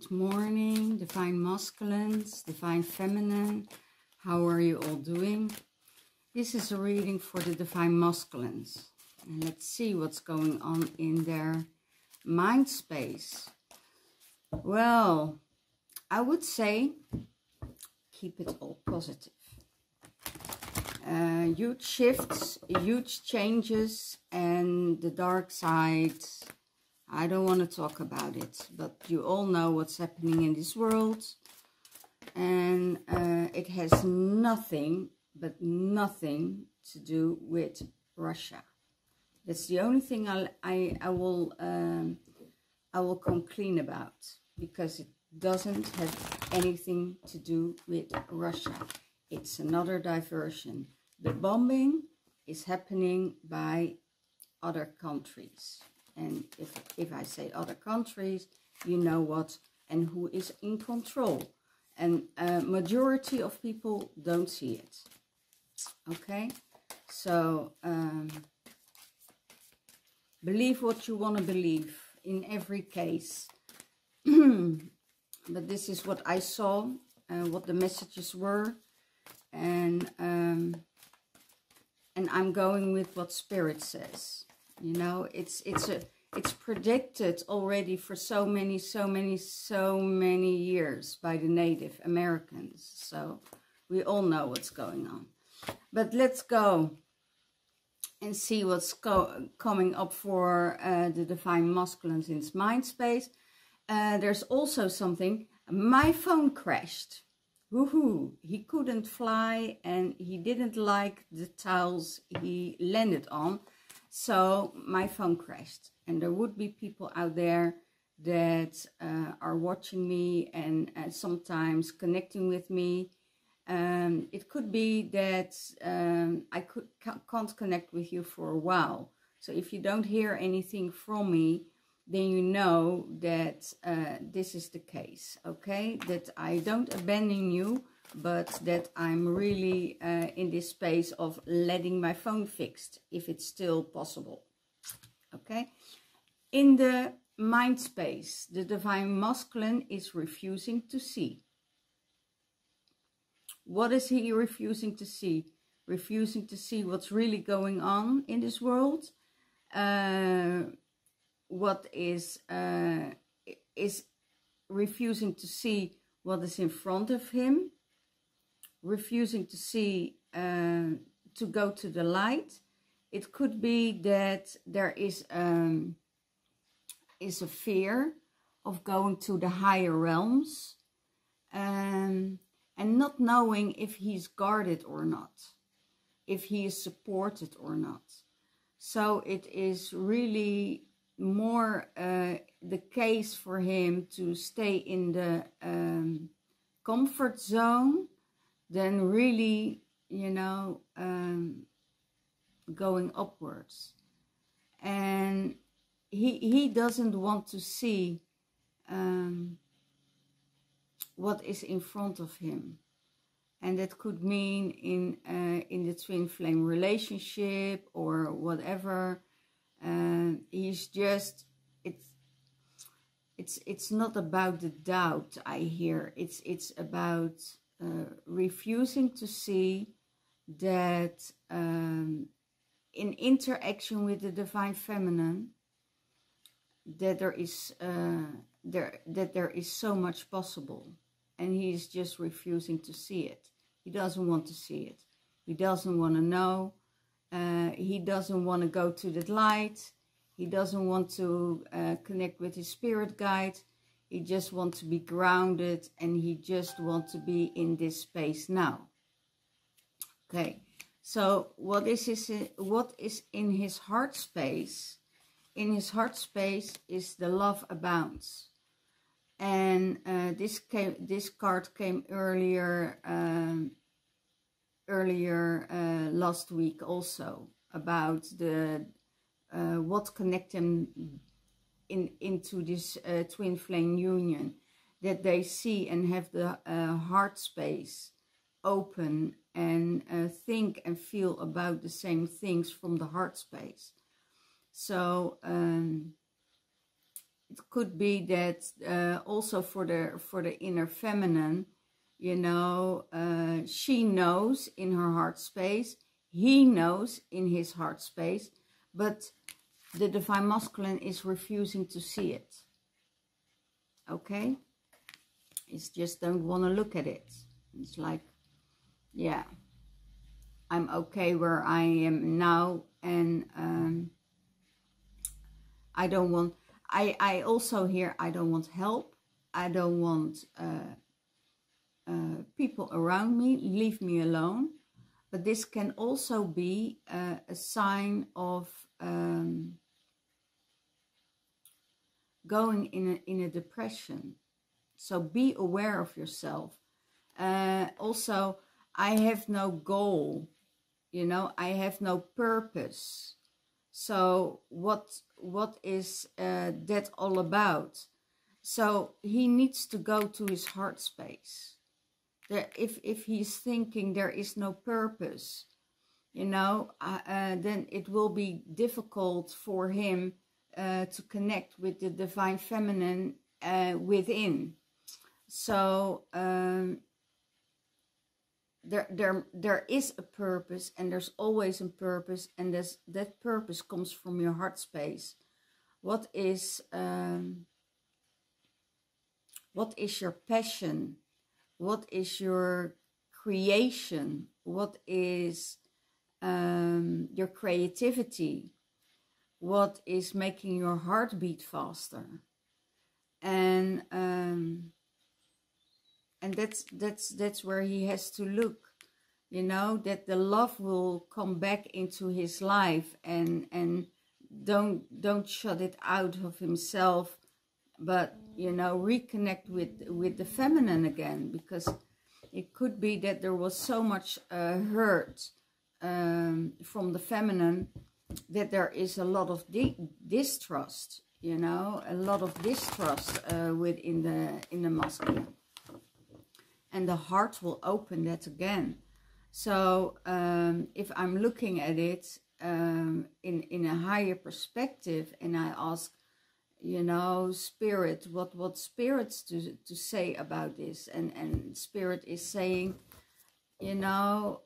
Good morning, Divine Masculines, Divine Feminine. How are you all doing? This is a reading for the Divine Masculines. And let's see what's going on in their mind space. Well, I would say keep it all positive. Huge shifts, huge changes, and the dark side. I don't want to talk about it, but you all know what's happening in this world. And it has nothing, but nothing to do with Russia. That's the only thing I will come clean about, because it doesn't have anything to do with Russia. It's another diversion. The bombing is happening by other countries. And if I say other countries, you know what and who is in control. And majority of people don't see it. Okay? So, believe what you want to believe in every case. But this is what I saw, what the messages were. And I'm going with what Spirit says. You know, it's predicted already for so many years by the Native Americans. So we all know what's going on. But let's go and see what's coming up for the Divine Masculines in its mind space. There's also something. My phone crashed. Woohoo! He couldn't fly and he didn't like the tiles he landed on. So my phone crashed, and there would be people out there that are watching me and sometimes connecting with me. It could be that I can't connect with you for a while. So if you don't hear anything from me, then you know that this is the case, okay? That I don't abandon you, but that I'm really in this space of letting my phone fixed, if it's still possible, okay? In the mind space, the Divine Masculine is refusing to see. What is he refusing to see? Refusing to see what's really going on in this world. What is refusing to see what is in front of him, refusing to see, to go to the light. It could be that there is a fear of going to the higher realms, and not knowing if he's guarded or not, if he is supported or not. So it is really more the case for him to stay in the comfort zone than really, you know, going upwards. And he doesn't want to see what is in front of him. And that could mean in the twin flame relationship or whatever. He's just, it's not about the doubt, I hear. It's about refusing to see that in interaction with the Divine Feminine, that there is so much possible, and he is just refusing to see it. He doesn't want to see it. He doesn't want to know. He doesn't want to go to the light. He doesn't want to connect with his spirit guide. He just wants to be grounded, and he just wants to be in this space now. Okay, so what is in his heart space? In his heart space is the love abounds. And this card came earlier. Last week also, about the what connect them into this twin flame union, that they see and have the heart space open and think and feel about the same things from the heart space. So it could be that also for the inner feminine, you know, she knows in her heart space, he knows in his heart space, but the divine masculine is refusing to see it. Okay? It's just don't want to look at it. It's like, yeah, I'm okay where I am now, and I don't want, I also hear I don't want help, I don't want people around me, leave me alone. But this can also be a sign of going in a depression. So be aware of yourself. Also, I have no goal, you know, I have no purpose. So what is that all about? So he needs to go to his heart space. If he's thinking there is no purpose, you know, then it will be difficult for him to connect with the divine feminine within. So there is a purpose, and there's always a purpose, and that purpose comes from your heart space. What is your passion? What is your creation? What is your creativity? What is making your heart beat faster? And that's where he has to look, you know, that the love will come back into his life, and don't shut it out of himself, but you know, reconnect with the feminine again, because it could be that there was so much hurt from the feminine that there is a lot of distrust, you know, a lot of distrust within the masculine, and the heart will open that again. So if I'm looking at it in a higher perspective, and I ask, you know, spirit, what spirits to say about this, and spirit is saying, you know,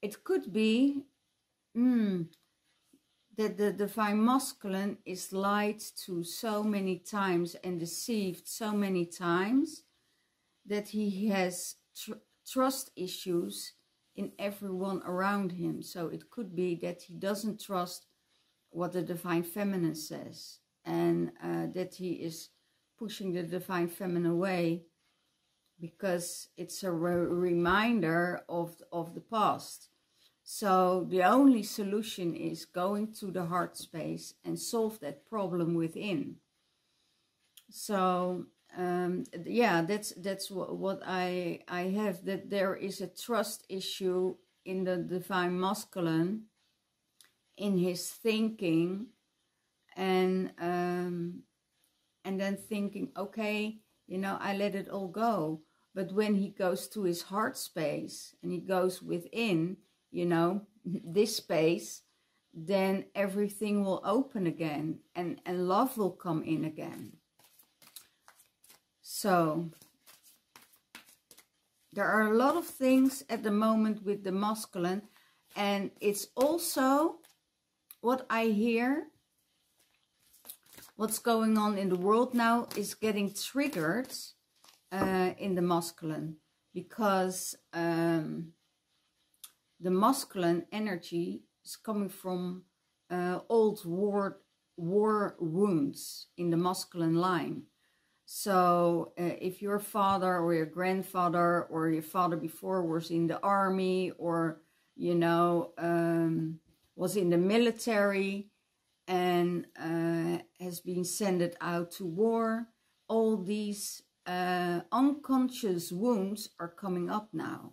it could be that the divine masculine is lied to so many times and deceived so many times that he has trust issues in everyone around him. So it could be that he doesn't trust what the divine feminine says, and that he is pushing the divine feminine away because it's a reminder of the past. So the only solution is going to the heart space and solve that problem within. So yeah, that's what I have, that there is a trust issue in the divine masculine, in his thinking, and then thinking, okay, you know, I let it all go. But when he goes to his heart space and he goes within, you know, this space, then everything will open again, and love will come in again. So there are a lot of things at the moment with the masculine, and it's also what I hear, what's going on in the world now, is getting triggered in the masculine, because the masculine energy is coming from old war wounds in the masculine line. So if your father or your grandfather or your father before was in the army, or, you know, was in the military, and has been sent out to war, all these unconscious wounds are coming up now.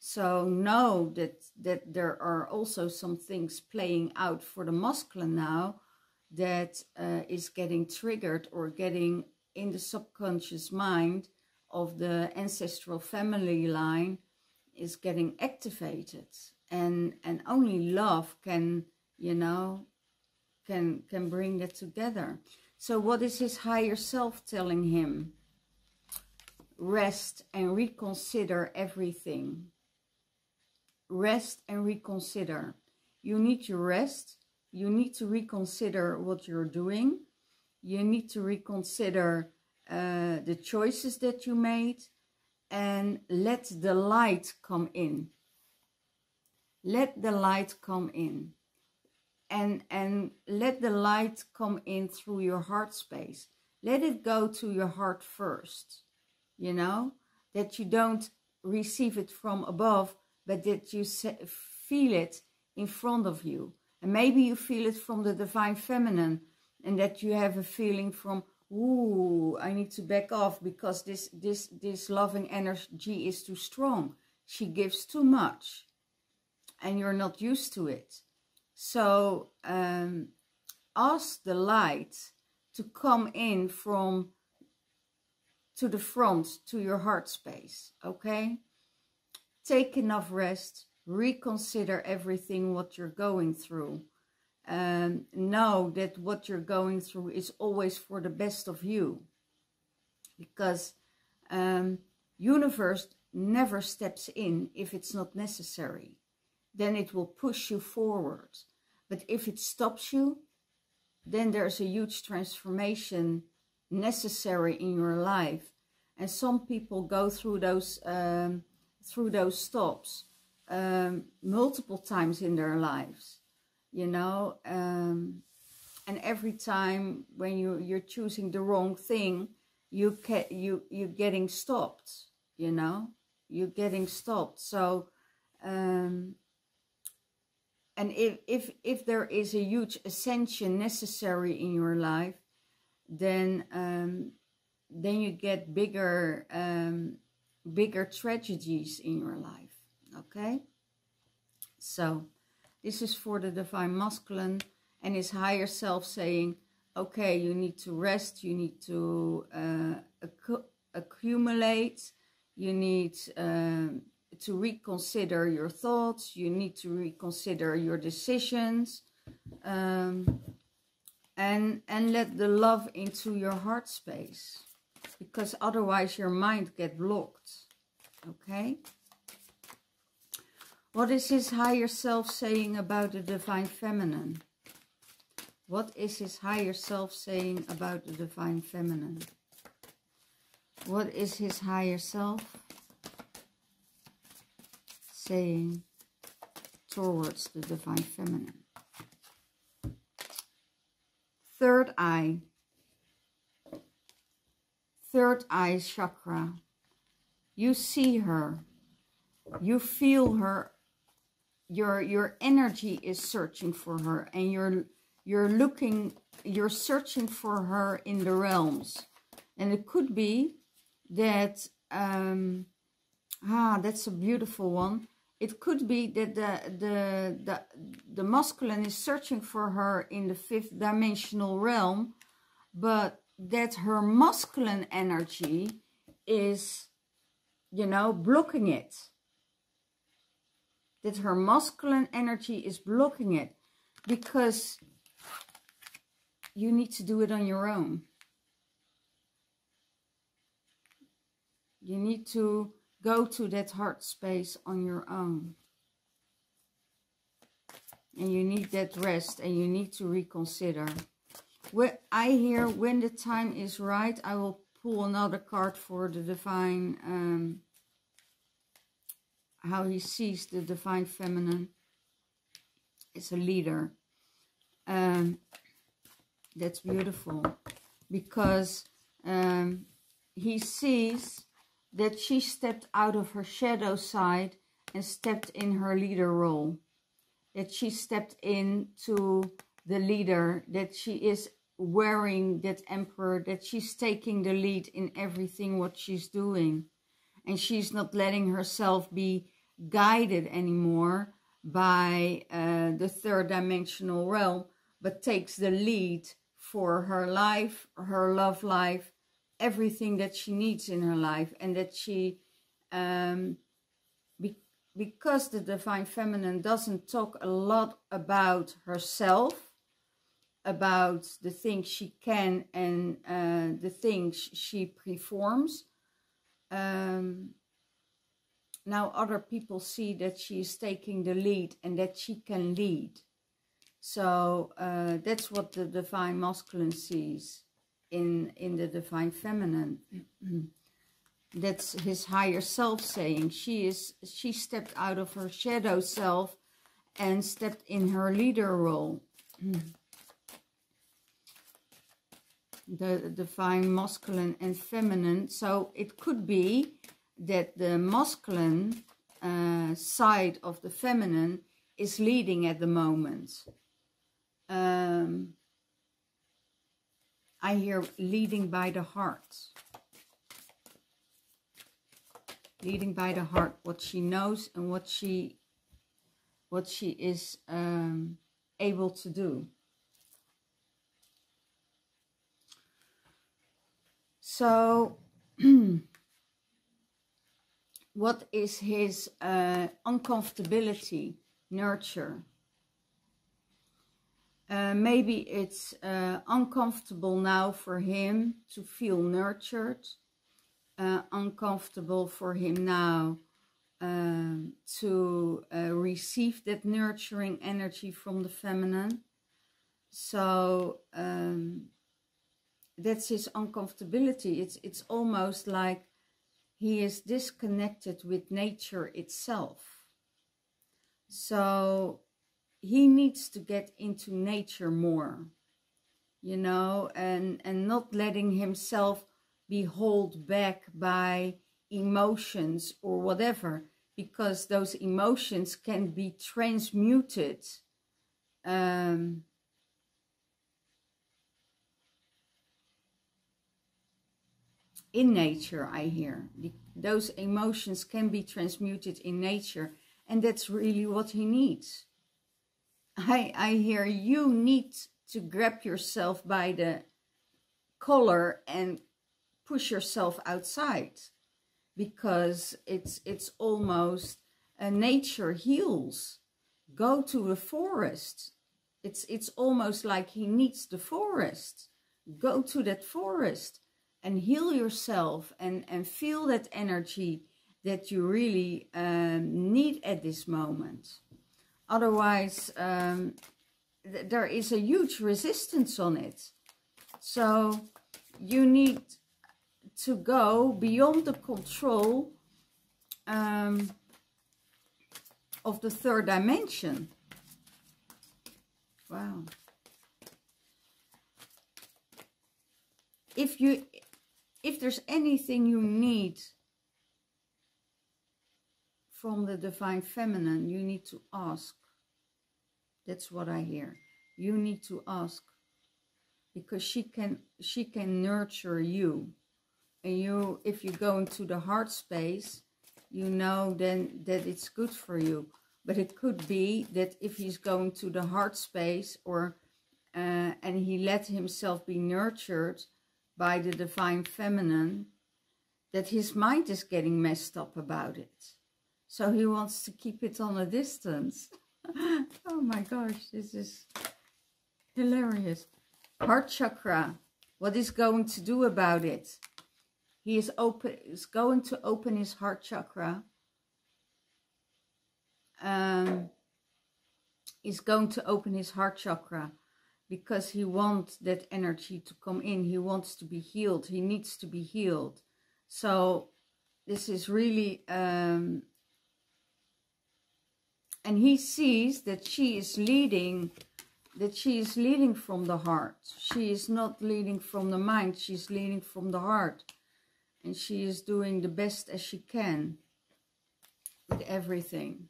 So know that there are also some things playing out for the masculine now that is getting triggered or getting in the subconscious mind of the ancestral family line, is getting activated. And only love can, you know, can bring that together. So what is his higher self telling him? Rest and reconsider everything. Rest and reconsider. You need to rest. You need to reconsider what you're doing. You need to reconsider the choices that you made. And let the light come in. Let the light come in. And let the light come in through your heart space. Let it go to your heart first. You know, that you don't receive it from above, but that you feel it in front of you. And maybe you feel it from the divine feminine, and that you have a feeling from, ooh, I need to back off because this loving energy is too strong. She gives too much and you're not used to it. So ask the light to come in from to the front, to your heart space, okay? Take enough rest, reconsider everything what you're going through. Know that what you're going through is always for the best of you. Because universe never steps in if it's not necessary. Then it will push you forward. But if it stops you, then there's a huge transformation necessary in your life, and some people go through those stops multiple times in their lives, you know, and every time when you're choosing the wrong thing, you're getting stopped, you know, you're getting stopped. So and if there is a huge ascension necessary in your life, then you get bigger bigger tragedies in your life, okay? So this is for the divine masculine and his higher self saying, okay, you need to rest, you need to accumulate, you need to reconsider your thoughts, you need to reconsider your decisions, and let the love into your heart space, because otherwise your mind gets blocked, okay? What is his higher self saying about the divine feminine? What is his higher self saying about the divine feminine? What is his higher self saying towards the divine feminine? Third eye. Third eye chakra. You see her. You feel her. Your energy is searching for her, and you're searching for her in the realms. And it could be that that's a beautiful one. It could be that the masculine is searching for her in the 5th dimensional realm, but that her masculine energy is, you know, blocking it. That her masculine energy is blocking it, because you need to do it on your own. You need to go to that heart space on your own. And you need that rest, and you need to reconsider. When I hear, when the time is right, I will pull another card for the divine, how he sees the divine feminine as a leader. That's beautiful, because he sees that she stepped out of her shadow side and stepped in her leader role. That she stepped into the leader, that she is wearing that emperor, that she's taking the lead in everything what she's doing. And she's not letting herself be guided anymore by the 3rd dimensional realm, but takes the lead for her life, her love life, everything that she needs in her life. And that she, because the divine feminine doesn't talk a lot about herself, about the things she can and the things she performs. Now other people see that she is taking the lead and that she can lead. So that's what the Divine Masculine sees in the Divine Feminine. That's his higher self saying she stepped out of her shadow self and stepped in her leader role. The Divine Masculine and Feminine. So it could be that the masculine side of the feminine is leading at the moment. I hear leading by the heart. Leading by the heart, what she knows and what she is able to do. So, what is his uncomfortability? Nurture. Maybe it's uncomfortable now for him to feel nurtured. Uncomfortable for him now to receive that nurturing energy from the feminine. So that's his uncomfortability. It's almost like he is disconnected with nature itself. So he needs to get into nature more, you know, and not letting himself be held back by emotions or whatever, because those emotions can be transmuted in nature. I hear those emotions can be transmuted in nature. And that's really what he needs. I hear you need to grab yourself by the collar and push yourself outside, because it's almost nature heals. Go to the forest. It's almost like he needs the forest. Go to that forest and heal yourself and feel that energy that you really need at this moment. Otherwise, there is a huge resistance on it. So you need to go beyond the control of the third dimension. Wow. If there's anything you need from the Divine Feminine, you need to ask. That's what I hear. You need to ask, because she can nurture you. And you, if you go into the heart space, you know then that it's good for you. But it could be that if he's going to the heart space, or and he let himself be nurtured by the Divine Feminine, that his mind is getting messed up about it. So he wants to keep it on a distance. Oh my gosh, this is hilarious. Heart chakra, what is going to do about it? He is going to open his heart chakra. He's going to open his heart chakra because he wants that energy to come in. He wants to be healed. He needs to be healed. So this is really... and he sees that she is leading from the heart. She is not leading from the mind. She's leading from the heart. And she is doing the best as she can with everything.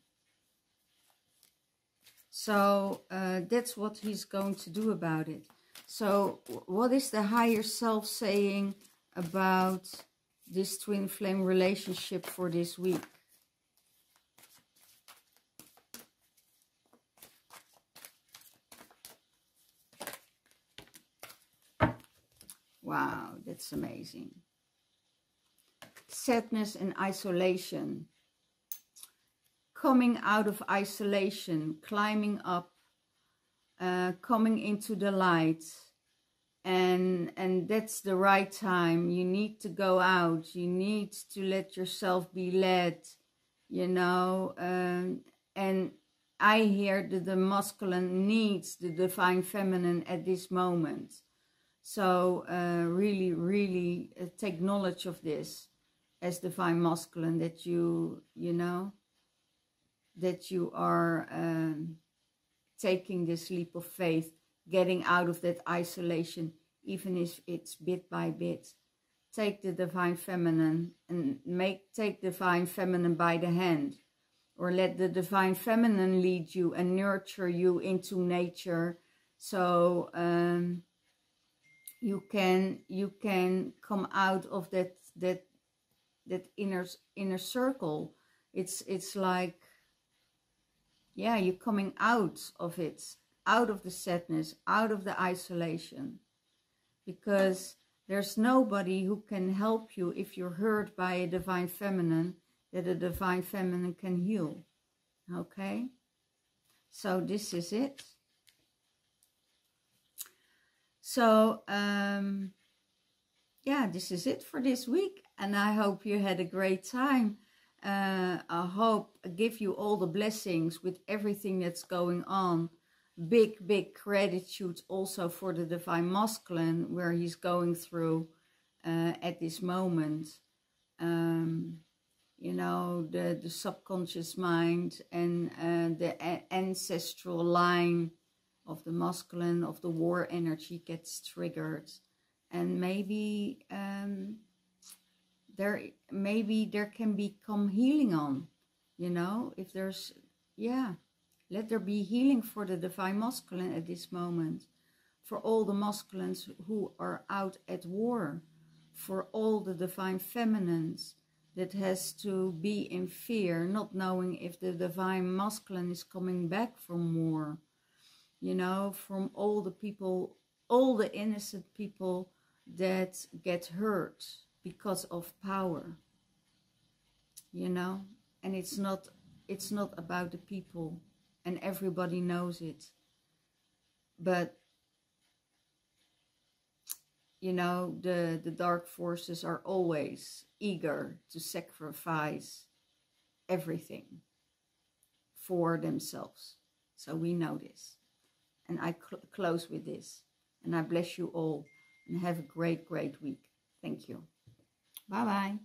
So that's what he's going to do about it. So what is the higher self saying about this twin flame relationship for this week? Wow, that's amazing. Sadness and isolation. Coming out of isolation, climbing up, coming into the light, and that's the right time. You need to go out, you need to let yourself be led, you know. And I hear that the masculine needs the divine feminine at this moment. So really take knowledge of this as divine masculine, that you know, that you are taking this leap of faith, getting out of that isolation, even if it's bit by bit. Take the divine feminine and take divine feminine by the hand, or let the divine feminine lead you and nurture you into nature, so you can come out of that inner circle. It's like, yeah, you're coming out of it, out of the sadness, out of the isolation, because there's nobody who can help you if you're hurt by a divine feminine, that a divine feminine can heal. Okay, so this is it. So yeah, this is it for this week, and I hope you had a great time. I hope I give you all the blessings with everything that's going on. Big gratitude also for the divine masculine, where he's going through at this moment. You know, the subconscious mind and the ancestral line of the masculine, of the war energy, gets triggered, and maybe there can become healing on, you know, if there's, yeah. Let there be healing for the divine masculine at this moment, for all the masculines who are out at war, for all the divine feminines that has to be in fear, not knowing if the divine masculine is coming back from war, you know, from all the people, all the innocent people that get hurt because of power, you know. And it's not about the people. And everybody knows it. But, you know, the dark forces are always eager to sacrifice everything for themselves. So we know this. And I close with this. And I bless you all. And have a great week. Thank you. Bye-bye.